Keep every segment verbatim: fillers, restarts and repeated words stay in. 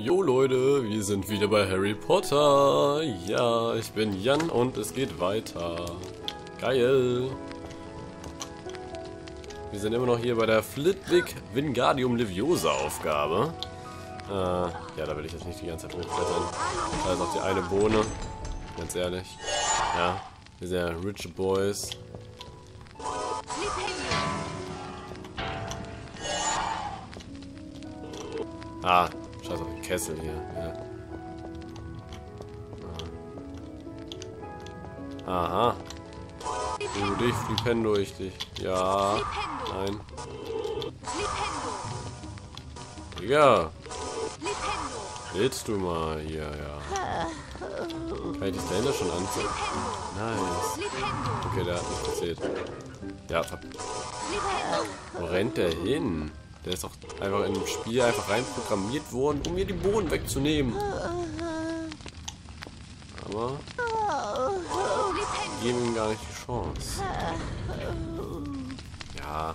Jo Leute, wir sind wieder bei Harry Potter. Ja, ich bin Jan und es geht weiter. Geil. Wir sind immer noch hier bei der Flitwick Wingardium Leviosa Aufgabe. Äh, ja, da will ich jetzt nicht die ganze Zeit hochklettern. Da ist auch die eine Bohne. Ganz ehrlich. Ja, wir sind ja Rich Boys. Ah, scheiß auf den Kessel hier. Ja. Aha. Du dich, Flipendo, ich dich. Ja. Nein. Digga. Willst du mal hier, ja. Kann ich die Ständer schon anziehen? Nice. Okay, der hat mich gezählt. Ja, top. Wo rennt der hin? Der ist doch einfach in dem Spiel einfach rein programmiert worden, um mir die Bohnen wegzunehmen. Aber wir geben ihm gar nicht die Chance. Ja.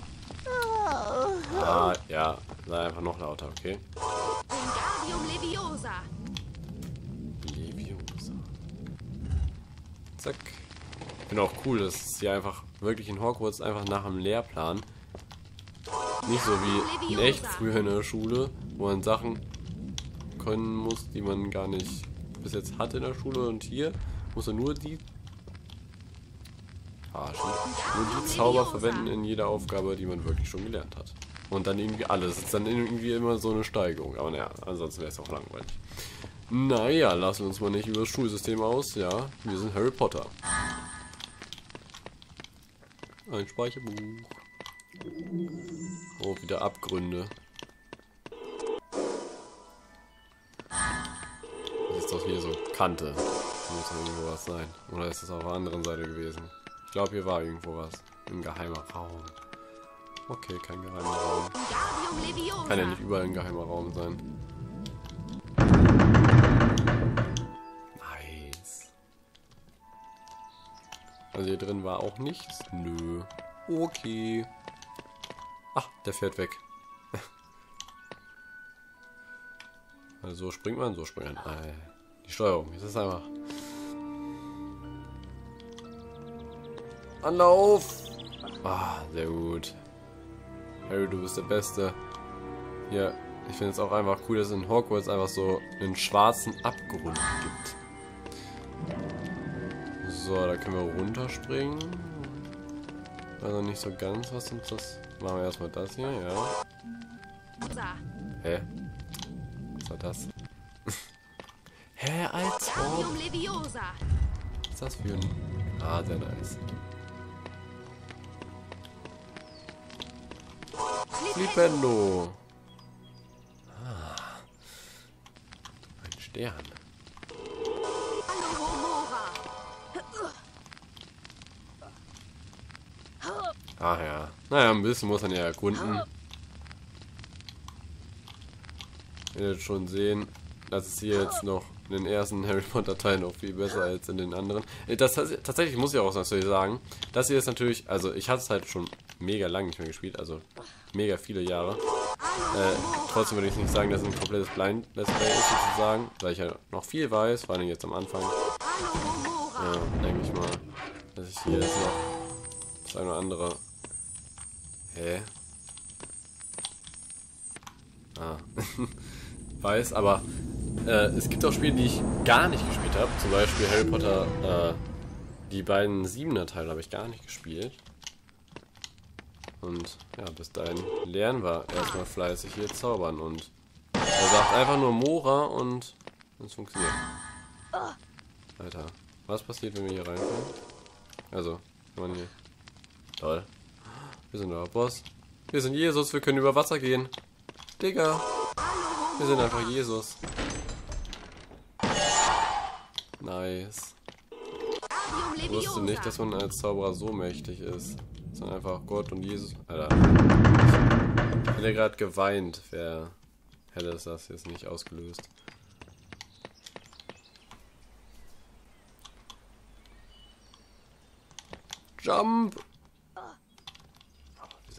Ah, ja. Sei einfach noch lauter, okay? Wingardium Leviosa. Leviosa. Zack. Ich finde auch cool, dass es hier einfach wirklich in Hogwarts einfach nach dem Lehrplan. Nicht so wie in echt früher in der Schule, wo man Sachen können muss, die man gar nicht bis jetzt hat in der Schule. Und hier muss man nur die, ah, nur die Zauber verwenden in jeder Aufgabe, die man wirklich schon gelernt hat. Und dann irgendwie alles. Das ist dann irgendwie immer so eine Steigerung. Aber naja, ansonsten wäre es auch langweilig. Naja, lassen wir uns mal nicht über das Schulsystem aus. Ja, wir sind Harry Potter. Ein Speicherbuch. Oh, wieder Abgründe. Das ist doch hier so Kante. Da muss ja irgendwo was sein. Oder ist das auf der anderen Seite gewesen? Ich glaube, hier war irgendwo was. Ein geheimer Raum. Okay, kein geheimer Raum. Kann ja nicht überall ein geheimer Raum sein. Nice. Also hier drin war auch nichts? Nö. Okay. Ach, der fährt weg. Also so springt man, so springt man. Alter. Die Steuerung, jetzt ist einfach. Anlauf! Ah, sehr gut. Harry, du bist der Beste. Ja, ich finde es auch einfach cool, dass es in Hogwarts einfach so einen schwarzen Abgrund gibt. So, da können wir runterspringen. Also nicht so ganz, was uns das... Machen wir erstmal das hier, ja. Hä? Was war das? Hä, als ob? Was ist das für ein... Ah, sehr nice. Flipendo! Ah. Ein Stern. Ah ja. Naja, ein bisschen muss man ja erkunden. Ihr werdet schon sehen, dass es hier jetzt noch in den ersten Harry Potter Teilen noch viel besser als in den anderen. Das, das, tatsächlich muss ich auch natürlich sagen, das hier ist natürlich, also ich hatte es halt schon mega lang nicht mehr gespielt, also mega viele Jahre. Äh, trotzdem würde ich nicht sagen, dass es ein komplettes Blind Let's Play ist sozusagen, weil ich ja halt noch viel weiß, vor allem jetzt am Anfang. Ja, denke ich mal, dass ich hier jetzt noch das eine oder andere. Hä? Ah. Weiß, aber äh, es gibt auch Spiele, die ich gar nicht gespielt habe. Zum Beispiel Harry Potter, äh, die beiden Siebener-Teile habe ich gar nicht gespielt. Und ja, bis dahin lernen wir erstmal fleißig hier zaubern. Und er sagt einfach nur Mora und es funktioniert. Alter, was passiert, wenn wir hier reinkommen? Also, wenn man hier... Toll. Wir sind der Boss. Wir sind Jesus, wir können über Wasser gehen. Digga. Wir sind einfach Jesus. Nice. Ich wusste nicht, dass man als Zauberer so mächtig ist. Sondern einfach Gott und Jesus. Alter. Ich hätte gerade geweint. Wer hätte das jetzt nicht ausgelöst? Jump!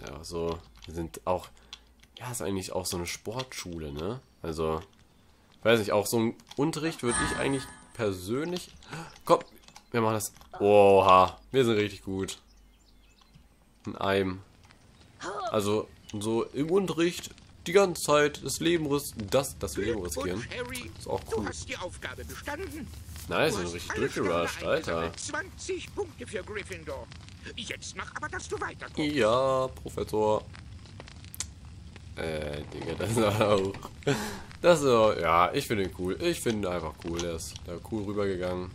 Einfach so, wir sind auch, ja, ist eigentlich auch so eine Sportschule, ne? Also, Weiß nicht, auch so einen Unterricht würde ich eigentlich persönlich... Komm, wir machen das. Oha, wir sind richtig gut. In einem. Also, so im Unterricht die ganze Zeit das Leben, ris das, das Leben riskieren. Ist auch cool. Nice, wir sind richtig durchgerusht, Alter. zwanzig Punkte für Gryffindor. Jetzt mach aber, dass du weiterkommst. Ja, Professor. Äh, Digga, das ist auch... Das ist auch... Ja, ich finde ihn cool. Ich finde ihn einfach cool. Der ist da cool rübergegangen.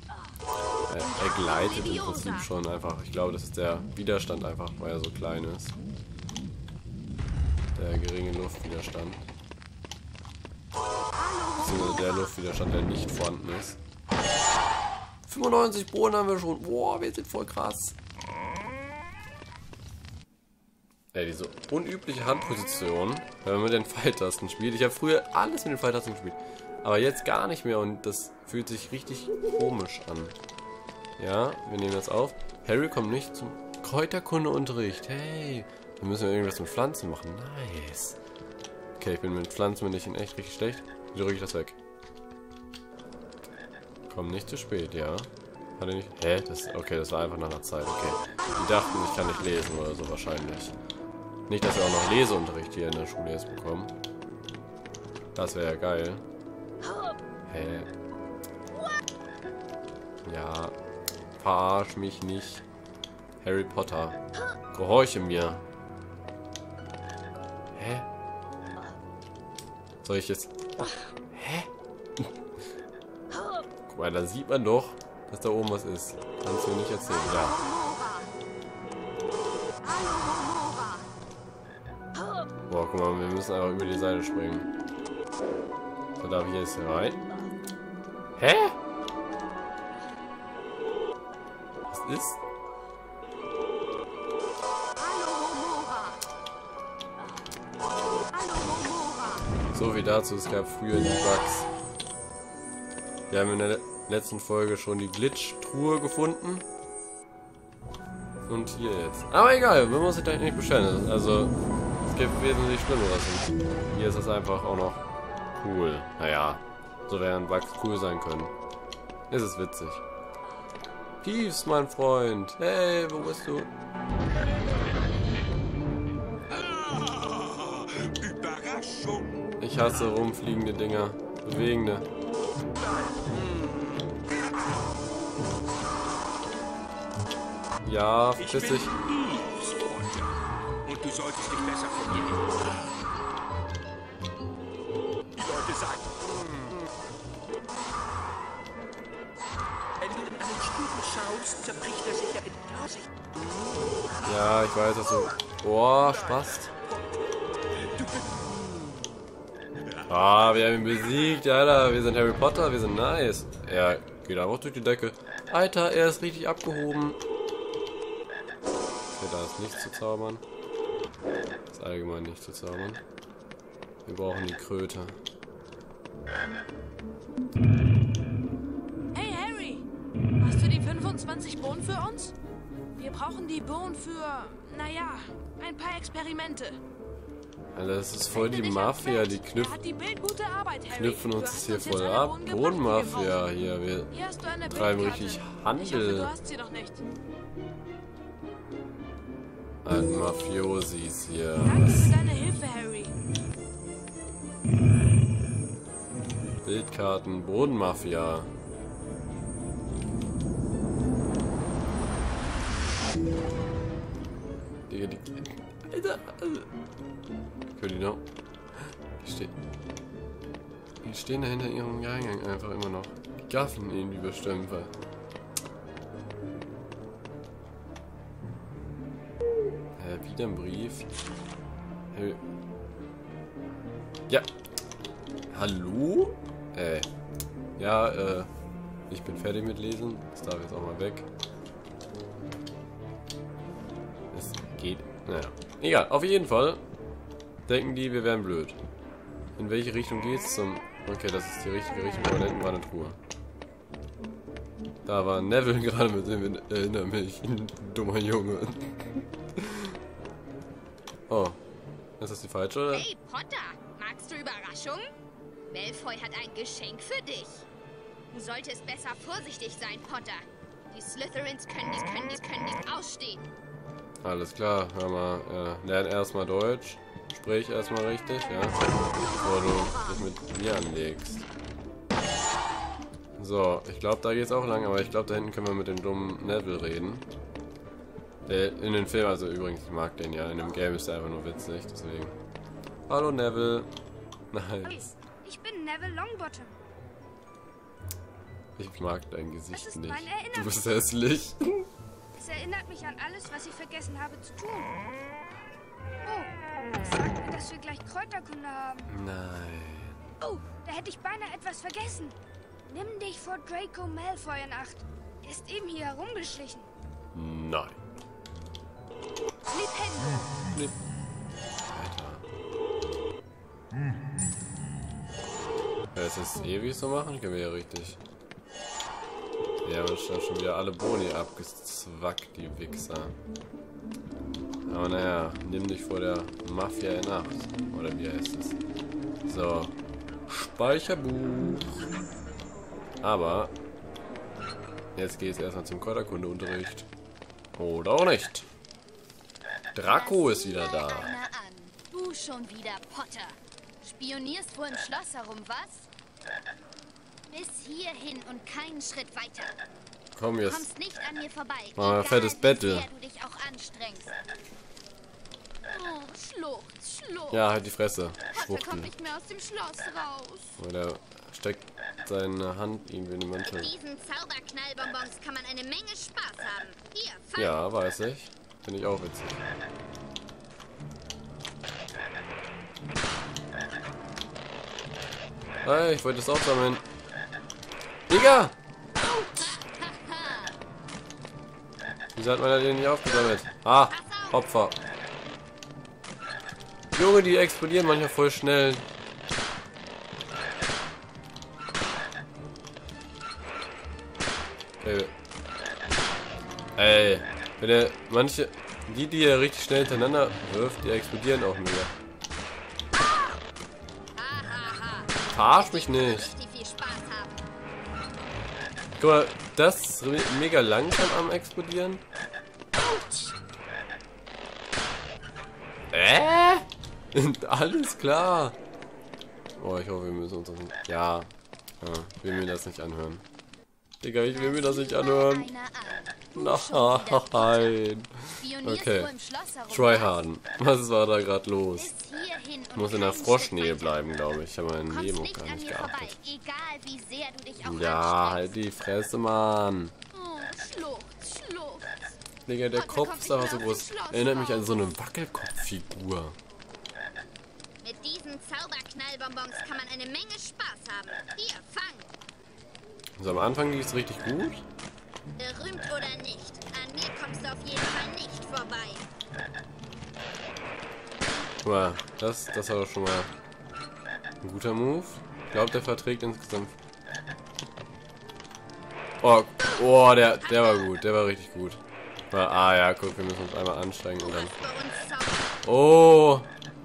Er, er gleitet im Prinzip schon einfach. Ich glaube, das ist der Widerstand einfach, weil er so klein ist. Der geringe Luftwiderstand. Beziehungsweise der Luftwiderstand, der nicht vorhanden ist. fünfundneunzig Bohnen haben wir schon. Boah, wir sind voll krass. Ey, diese unübliche Handposition, wenn man mit den Pfeiltasten spielt. Ich habe früher alles mit den Pfeiltasten gespielt, aber jetzt gar nicht mehr und das fühlt sich richtig komisch an. Ja, wir nehmen das auf. Harry kommt nicht zum Kräuterkundeunterricht. Hey, dann müssen wir irgendwas mit Pflanzen machen. Nice. Okay, ich bin mit Pflanzen bin ich in echt richtig schlecht. Wie drücke ich das weg? Komm nicht zu spät, ja. Hat er nicht? Hä? Das, okay, das war einfach nach einer Zeit. Okay. Die dachten, ich kann nicht lesen oder so wahrscheinlich. Nicht, dass wir auch noch Leseunterricht hier in der Schule jetzt bekommen. Das wäre ja geil. Hä? Ja. Verarsch mich nicht. Harry Potter. Gehorche mir. Hä? Soll ich jetzt... Hä? Guck mal, da sieht man doch, dass da oben was ist. Kannst du mir nicht erzählen. Ja. Boah, guck mal, wir müssen einfach über die Seite springen. So, darf ich jetzt hier rein? Hä? Was ist? So viel dazu, es gab früher die Bugs. Wir haben in der letzten Folge schon die Glitch-Truhe gefunden. Und hier jetzt. Aber egal, wir müssen uns nicht beschweren. Also... gibt wesentlich Schlimmeres. Hier ist das einfach auch noch cool. Naja, so wären Bugs cool sein können. Es ist witzig. Peeves, mein Freund. Hey, wo bist du? Ich hasse rumfliegende Dinger. Bewegende. Ja, verpiss dich. Du solltest dich besser von mir nehmen. Die Leute sagen, wenn du in einen Spiegel schaust, zerbricht er sich ja in Tausend. Ja, ich weiß, dass du... Boah, Spaß. Ah, wir haben ihn besiegt, Alter. Wir sind Harry Potter, wir sind nice. Er geht einfach durch die Decke. Alter, er ist richtig abgehoben. Okay, da ist nichts zu zaubern. Das ist allgemein nicht zu zaubern. Wir brauchen die Kröte. Hey Harry! Hast du die fünfundzwanzig Bohnen für uns? Wir brauchen die Bohnen für, naja, ein paar Experimente. Alter, das ist voll die Mafia, die knüpfen. Die gute Arbeit, Harry. Knüpfen uns das hier voll ab. Bohnenmafia hier, wir treiben richtig Handel. Ich hoffe, du hast sie noch nicht. Ein Mafiosis hier. Danke für deine Hilfe, Harry. Bildkarten, Bodenmafia. Digga, die. Alter! Können die noch? Die stehen. Die stehen da hinter ihrem Eingang einfach immer noch. Die gaffen ihnen über Stümpfe. Wieder ein Brief. Hey. Ja. Hallo? Ey. Ja, äh. Ich bin fertig mit Lesen. Das darf jetzt auch mal weg. Es geht. Naja. Egal, auf jeden Fall. Denken die, wir wären blöd. In welche Richtung geht's zum. Okay, das ist die richtige Richtung, aber da hinten war eine Truhe. Da war Neville gerade mit dem. Erinnere mich. Ein dummer Junge. Oh, ist das die falsche? Oder? Hey Potter, magst du Überraschungen? Malfoy hat ein Geschenk für dich. Du solltest besser vorsichtig sein, Potter. Die Slytherins können dies, können dies, können dies ausstehen. Alles klar, hör mal. Ja. Lern erstmal Deutsch. Sprich erstmal richtig, ja. Bevor du dich mit mir anlegst. So, ich glaube, da geht's auch lang, aber ich glaube, da hinten können wir mit dem dummen Neville reden. Der in den Film, also übrigens, ich mag den ja. In dem Game ist er einfach nur witzig, deswegen. Hallo Neville. Nein. Ich bin Neville Longbottom. Ich mag dein Gesicht ist nicht. Du bist hässlich. Es erinnert mich an alles, was ich vergessen habe zu tun. Oh, es sagt mir, dass wir gleich Kräuterkunde haben. Nein. Oh, da hätte ich beinahe etwas vergessen. Nimm dich vor Draco Malfoy in Acht. Er ist eben hier herumgeschlichen. Nein. Flipendo. Flip. Alter. Kann ich das ewig so machen? Ich kann mir ja richtig... Ja, wir haben schon wieder alle Boni abgezwackt, die Wichser. Aber naja, nimm dich vor der Mafia in Acht. Oder wie heißt es? So. Speicherbuch. Aber jetzt geht es erstmal zum Kräuterkundeunterricht. Oder auch nicht. Draco ist wieder da. Du schon wieder, Potter. Spionierst wohl im Schloss herum, was? Bis hierhin und keinen Schritt weiter. Komm jetzt. Du kommst nicht an mir vorbei. Mal fettes Battle. Du dich auch anstrengst. Oh, Schluchz, Schluchz. Ja, halt die Fresse. Potter kommt nicht mehr aus dem Schloss raus. Oder steckt seine Hand irgendwie in den Mantel. Mit diesen Zauberknallbonbons kann man eine Menge Spaß haben. Hier, fang. Ja, weiß ich. Finde ich auch witzig. Hey, ich wollte das auch sammeln. Digga! Wieso hat man den nicht aufgesammelt? Ah, Opfer. Junge, die explodieren manchmal voll schnell. Okay. Ey, wenn der manche, die, die er richtig schnell hintereinander wirft, die explodieren auch mega. Verarsch mich nicht. Guck mal, das ist mega langsam am explodieren. Äh? Alles klar. Oh, ich hoffe, wir müssen uns das nicht... Ja. Ja, ich will mir das nicht anhören. Digga, ich will mir das nicht anhören. Nein. Okay. Tryharden. Was war da gerade los? Ich muss in der Froschnähe bleiben, glaube ich. Ich habe mein Leben auch gar nicht geachtet. Ja, halt die Fresse, Mann. Digga, der Kopf ist einfach so groß. Erinnert mich an so eine Wackelkopffigur. Mit diesen Zauberknallbonbons kann man eine Menge Spaß haben. Hier, fang. So, am Anfang lief es richtig gut. Berühmt oder nicht, an mir kommst du auf jeden Fall nicht vorbei. Guck mal, das, das war doch schon mal ein guter Move. Ich glaube, der verträgt insgesamt... Oh, oh der, der war gut, der war richtig gut. Ah ja, guck, wir müssen uns einmal anstrengen und dann... Oh,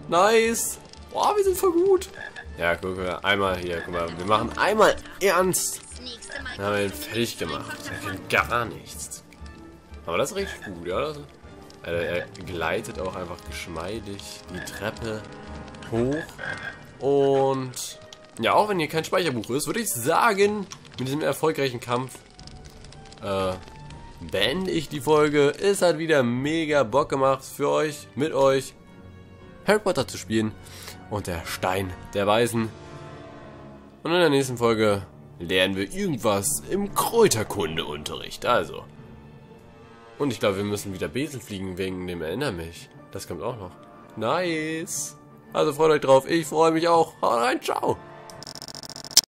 nice! Oh, wir sind voll gut! Ja, guck mal, einmal hier, guck mal, wir machen einmal ernst! Dann haben wir ihn fertig gemacht. Er kann gar nichts. Aber das ist richtig gut, ja? Das, also er gleitet auch einfach geschmeidig die Treppe hoch. Und ja, auch wenn hier kein Speicherbuch ist, würde ich sagen, mit diesem erfolgreichen Kampf äh, beende ich die Folge. Es hat wieder mega Bock gemacht für euch, mit euch, Harry Potter zu spielen und der Stein der Weisen. Und in der nächsten Folge lernen wir irgendwas im Kräuterkundeunterricht, also. Und ich glaube, wir müssen wieder Besen fliegen wegen dem Erinner mich. Das kommt auch noch. Nice. Also freut euch drauf. Ich freue mich auch. Haut rein, ciao.